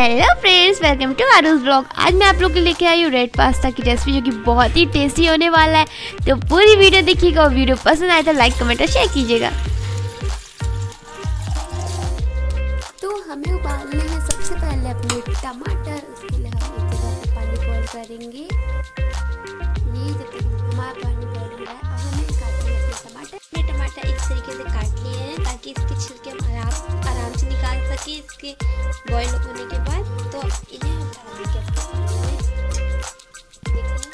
Hello friends, welcome to आरूज़ blog. आज मैं आप लोग के लेके आई हूँ रेड पास्ता की रेसिपी जो कि बहुत ही टेस्टी होने वाला है। तो पूरी वीडियो देखिएगा और वीडियो पसंद आए तो लाइक कमेंट और शेयर कीजिएगा। तो हमें उबालने हैं सबसे पहले अपने टमाटर। उसके लिए हम एक गिलास पानी बॉइल करेंगे। ये जब तक हमारा पानी बॉइल हो रहा है, अब हमें काटने हैं टमाटर। हमने टमाटर इस तरीके से काट लिए हैं ताकि इसके छिलके हम आराम से निकाल सके इसके बॉइल होने के बाद। तो इन्हें हम डाल देंगे देखिए।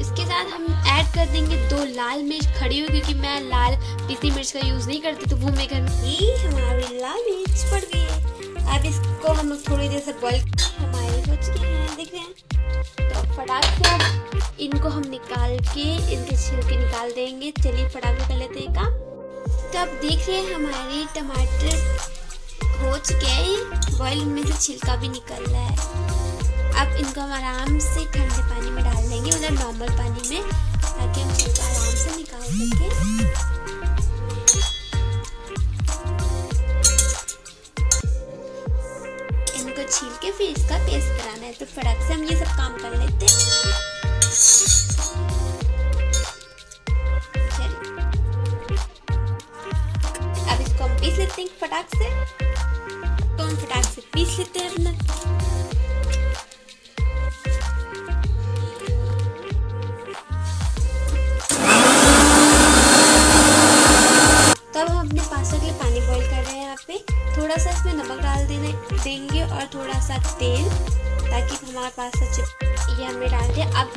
इसके साथ हम ऐड कर देंगे दो लाल मिर्च खड़ी हुई, क्योंकि मैं लाल पीसी मिर्च का यूज़ नहीं करती। तो वो मैं घर में हमारी लाल मिर्च पड़ गई है। अब इसको हम लोग थोड़ी देर से बॉइल हमारे बच गए हैं, देख रहे हैं। तो फटाक से इनको हम निकाल के इनके छिलके निकाल देंगे। चलिए फटाफट कर लेते हैं काम। तो आप देख रहे हैं हमारे टमाटर हो चुके हैं बॉइल, में से छिलका भी निकल रहा है। अब इनको हम आराम से ठंडे पानी में डाल देंगे, मतलब नॉर्मल पानी में, ताकि हम छिलका आराम से निकाल सकें। इनको छील के फिर इसका पेस्ट बनाना है। तो फटाक से हम ये सब काम कर लेते हैं। अब इसको हम पीस लेते हैं फटाक से। तो हम फटाक से पीस लेते हैं अपना। तब हम अपने पास्ता के लिए पानी बॉईल कर रहे हैं। यहाँ पे थोड़ा सा इसमें नमक डाल देंगे और थोड़ा सा तेल, ताकि हमारा पास्ता चिप। ये हमने डाल दिया। अब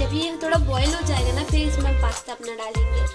जब ये थोड़ा बॉईल हो जाएगा ना, फिर इसमें हम पास्ता अपना डालेंगे।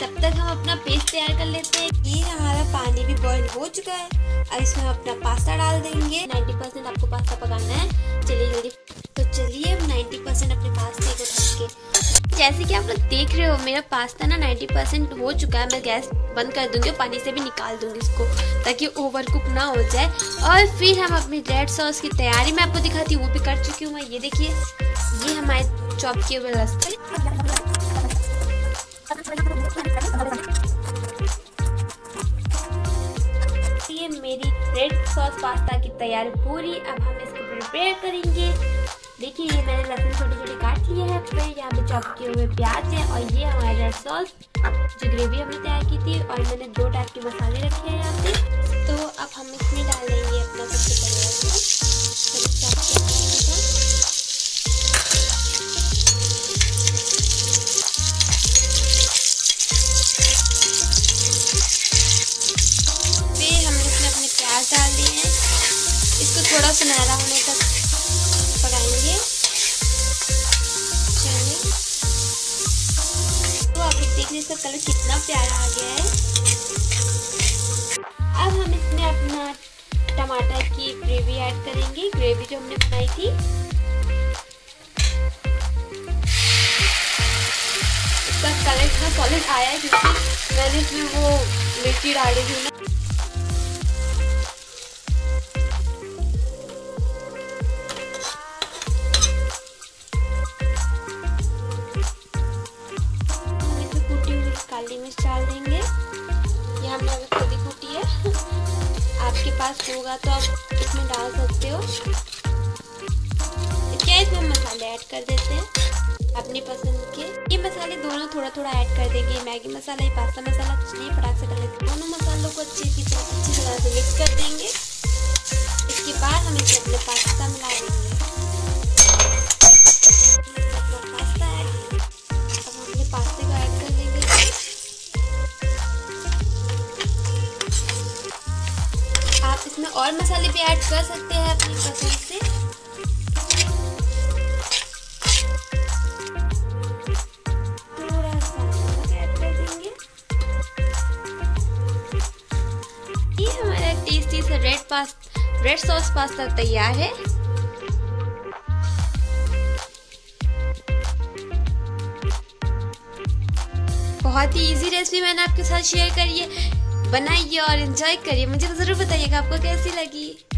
तब तक हम अपना पेस्ट तैयार कर लेते हैं। ये हमारा पानी भी बॉईल हो चुका है। अब इसमें अपना पास्ता डाल देंगे। 90% आपको पास्ता पकाना है। चलिए जल्दी। तो चलिए अब 90% अपने पास्ते को ढक के, जैसे कि आप लोग देख रहे हो मेरा पास्ता ना 90% हो चुका है। मैं गैस बंद कर दूंगी और पानी से भी निकाल दूंगी इसको, ताकि ओवर कुक ना हो जाए। और फिर हम अपनी रेड सॉस की तैयारी में आपको दिखाती हूँ, वो भी कर चुकी हूँ मैं। ये देखिए, ये हमारे चॉप किए हुए रस्ते। ये मेरी रेड सॉस पास्ता की तैयारी पूरी। अब हम इसको प्रिपेयर करेंगे। देखिए, ये मैंने लहसुन छोटे छोटे काट लिए हैं। फिर यहाँ पे चॉप किए हुए प्याज है, और ये हमारी रेड सॉस जो ग्रेवी हमने तैयार की थी। और मैंने 2 टाइप के मसाले रखे हैं यहाँ पे। तो अब हम इसमें डालेंगे अपना सबसे पहले थोड़ा सुनहरा होने तक पकाएंगे। चलिए, तो आप लोग देखिए इसका कलर कितना प्यारा आ गया है। अब हम इसमें अपना टमाटर की ग्रेवी ऐड करेंगे, ग्रेवी जो हमने बनाई थी। इसका कलर इतना सॉलिड आया है क्योंकि मैंने इसमें वो मिर्ची डाली थी ना। काली मिर्च डाल देंगे। ये हमने अभी खुद ही कूटी है। आपके पास होगा तो आप इसमें डाल सकते हो। इसके इसमें मसाले ऐड कर देते हैं अपनी पसंद के। ये मसाले दोनों थोड़ा थोड़ा ऐड कर देंगे। मैगी मसाला, ये पास्ता मसाला, चलिए फटाक से डालेंगे। दोनों मसालों को अच्छी तरह से मिक्स कर देंगे। इसके बाद हम इसे अपने पास्ता में डाल देंगे। इसमें और मसाले भी ऐड कर सकते हैं अपनी पसंद से। थोड़ा सा नमक ऐड कर देंगे। ये हमारा टेस्टी सा रेड सॉस पास्ता तैयार है। बहुत ही इजी रेसिपी मैंने आपके साथ शेयर करी है। बनाइए और एंजॉय करिए। मुझे तो ज़रूर बताइएगा आपको कैसी लगी।